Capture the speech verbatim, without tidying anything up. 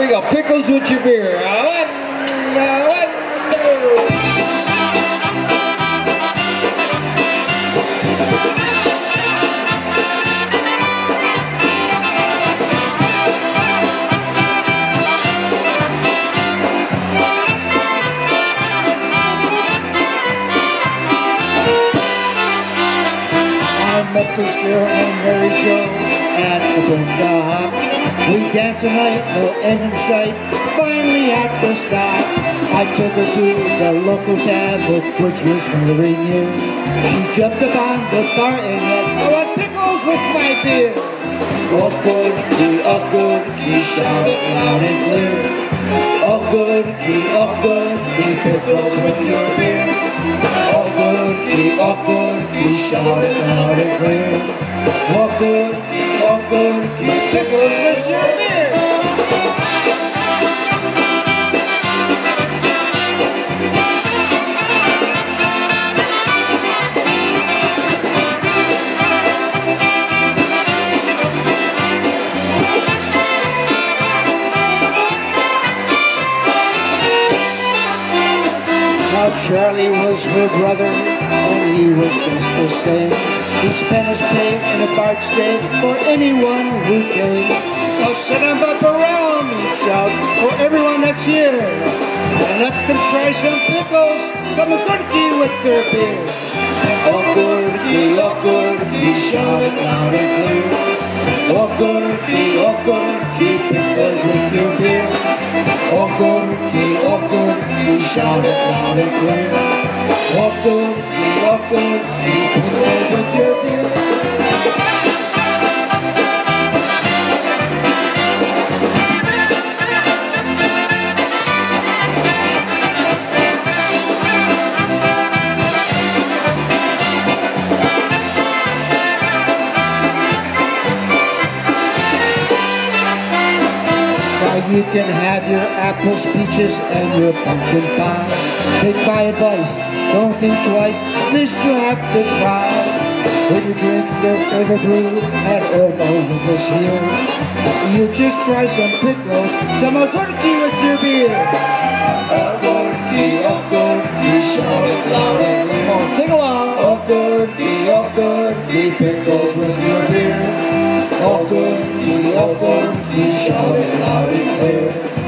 we go. Pickles with your beer. All right. All right. I met this girl and Mary Jo at the Bunda Hop. We danced the night, no end in sight, finally at the stop. I took her to the local tavern, which was very new. She jumped upon the bar and said, I want pickles with my beer. Oh good, oh good, he shouted loud and clear. Oh good, oh good, the pickles with your beer. Oh good, oh good, he shouted loud and clear. Walk good, walk good, the pickles with your beer. Now Charlie was her brother, he was just the same. He spent his pay in a barge day for anyone who came. Now set them up around and shout for everyone that's here, and let them try some pickles, some gurky with their beer. Oh gurky, oh gurky, shouted loud and clear. Oh gurky, oh gurky, pickles with your beer. Oh gurky, oh gurky, shouted loud and clear. Oh gurky, walk good, with your beer. Now you can have your apples, peaches, and your pumpkin pie. Take my advice, don't think twice, this you have to try. When you drink your favorite brew at Old Overflow's here, you just try some pickles, some agurki with your beer. Agurki, agurki, shout it loud and clear. Oh, sing along. Agurki, agurki, pickles with your beer. Agurki, agurki, shout it loud and clear.